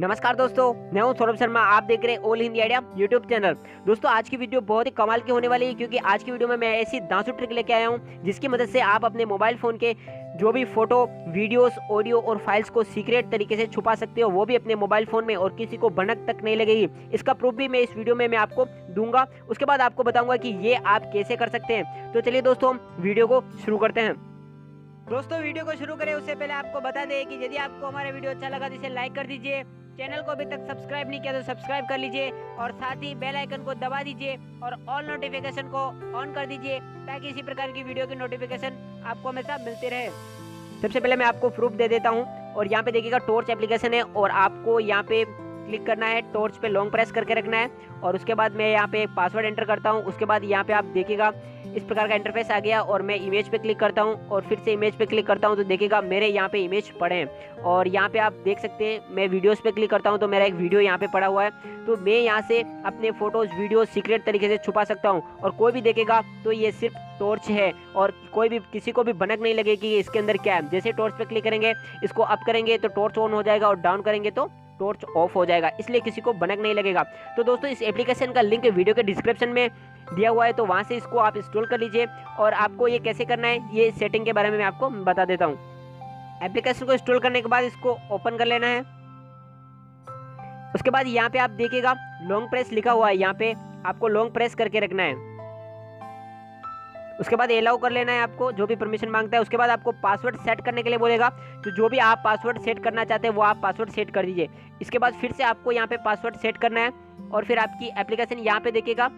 नमस्कार दोस्तों, मैं हूं सौरभ शर्मा। आप देख रहे हैं all Hindi idea YouTube channel. दोस्तों, आज की वीडियो बहुत ही कमाल की होने वाली है, क्योंकि आज की वीडियो में मैं ऐसी दांसू ट्रिक लेके आया हूं जिसकी मदद से आप अपने मोबाइल फ़ोन के जो भी फोटो, वीडियोस, ऑडियो और फाइल्स को सीक्रेट तरीके से छुपा सकते हो, वो भी अपने मोबाइल फ़ोन में, और किसी को भनक तक नहीं लगेगी। इसका प्रूफ भी मैं इस वीडियो में मैं आपको दूंगा। उसके बाद आपको बताऊँगा कि ये आप कैसे कर सकते हैं। तो चलिए दोस्तों, वीडियो को शुरू करते हैं। दोस्तों, वीडियो को शुरू करें उससे पहले आपको बता दें कि यदि आपको हमारा वीडियो अच्छा लगा तो इसे लाइक कर दीजिए। चैनल को अभी तक सब्सक्राइब नहीं किया तो सब्सक्राइब कर लीजिए, और साथ ही बेल आइकन को दबा दीजिए और ऑल नोटिफिकेशन को ऑन कर दीजिए, ताकि इसी प्रकार की वीडियो की नोटिफिकेशन आपको हमेशा मिलती रहे। सबसे पहले मैं आपको प्रूफ दे देता हूँ। और यहाँ पे देखिएगा टॉर्च एप्लीकेशन है, और आपको यहाँ पे क्लिक करना है, टॉर्च पे लॉन्ग प्रेस करके रखना है, और उसके बाद मैं यहाँ पे एक पासवर्ड एंटर करता हूँ। उसके बाद यहाँ पे आप देखिएगा इस प्रकार का इंटरफेस आ गया, और मैं इमेज पे क्लिक करता हूँ और फिर से इमेज पे क्लिक करता हूँ तो देखिएगा मेरे यहाँ पे इमेज पड़े हैं। और यहाँ पे आप देख सकते हैं, मैं वीडियोस पे क्लिक करता हूँ तो मेरा एक वीडियो यहाँ पे पड़ा हुआ है। तो मैं यहाँ से अपने फोटोज़, वीडियो सीक्रेट तरीके से छुपा सकता हूँ, और कोई भी देखेगा तो ये सिर्फ टॉर्च है, और कोई भी, किसी को भी भनक नहीं लगेगी कि इसके अंदर क्या है। जैसे टॉर्च पर क्लिक करेंगे, इसको अप करेंगे तो टॉर्च ऑन हो जाएगा, और डाउन करेंगे तो टॉर्च ऑफ हो जाएगा, इसलिए किसी को भनक नहीं लगेगा। तो दोस्तों, इस एप्लीकेशन का लिंक वीडियो के डिस्क्रिप्शन में दिया हुआ है, तो वहाँ से इसको आप इंस्टॉल कर लीजिए। और आपको ये कैसे करना है, ये सेटिंग के बारे में मैं आपको बता देता हूँ। एप्लीकेशन को इंस्टॉल करने के बाद इसको ओपन कर लेना है। उसके बाद यहाँ पे आप देखिएगा लॉन्ग प्रेस लिखा हुआ है, यहाँ पे आपको लॉन्ग प्रेस करके रखना है। उसके बाद एलाउ कर लेना है आपको, जो भी परमिशन मांगता है। उसके बाद आपको पासवर्ड सेट करने के लिए बोलेगा, तो जो भी आप पासवर्ड सेट करना चाहते हैं वो आप पासवर्ड सेट कर दीजिए। इसके बाद फिर से आपको यहाँ पे पासवर्ड सेट करना है, और फिर आपकी एप्लीकेशन यहाँ पे देखिएगा,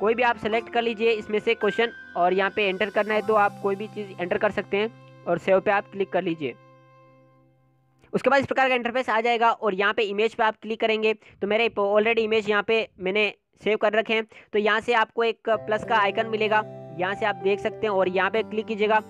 कोई भी आप सेलेक्ट कर लीजिए इसमें से क्वेश्चन, और यहाँ पे एंटर करना है, तो आप कोई भी चीज़ एंटर कर सकते हैं, और सेव पे आप क्लिक कर लीजिए। उसके बाद इस प्रकार का इंटरफेस आ जाएगा, और यहाँ पे इमेज पे आप क्लिक करेंगे तो मेरे ऑलरेडी इमेज यहाँ पे मैंने सेव कर रखे हैं। तो यहाँ से आपको एक प्लस का आइकन मिलेगा, यहाँ से आप देख सकते हैं, और यहाँ पे क्लिक कीजिएगा।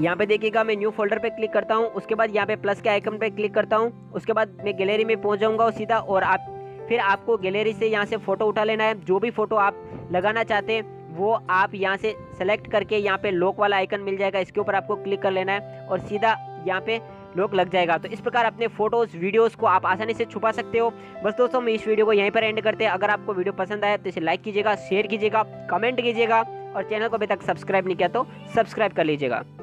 यहाँ पे देखिएगा मैं न्यू फोल्डर पे क्लिक करता हूँ, उसके बाद यहाँ पे प्लस के आइकन पे क्लिक करता हूँ। उसके बाद मैं गैलरी में पहुँच जाऊँगा सीधा, और आप फिर आपको गैलरी से यहाँ से फ़ोटो उठा लेना है। जो भी फ़ोटो आप लगाना चाहते हैं वो आप यहाँ से सेलेक्ट करके, यहाँ पे लॉक वाला आइकन मिल जाएगा, इसके ऊपर आपको क्लिक कर लेना है, और सीधा यहाँ पे लॉक लग जाएगा। तो इस प्रकार अपने फोटोज़, वीडियोस को आप आसानी से छुपा सकते हो। बस दोस्तों, मैं इस वीडियो को यहीं पर एंड करते हैं। अगर आपको वीडियो पसंद आया तो इसे लाइक कीजिएगा, शेयर कीजिएगा, कमेंट कीजिएगा, और चैनल को अभी तक सब्सक्राइब नहीं किया तो सब्सक्राइब कर लीजिएगा।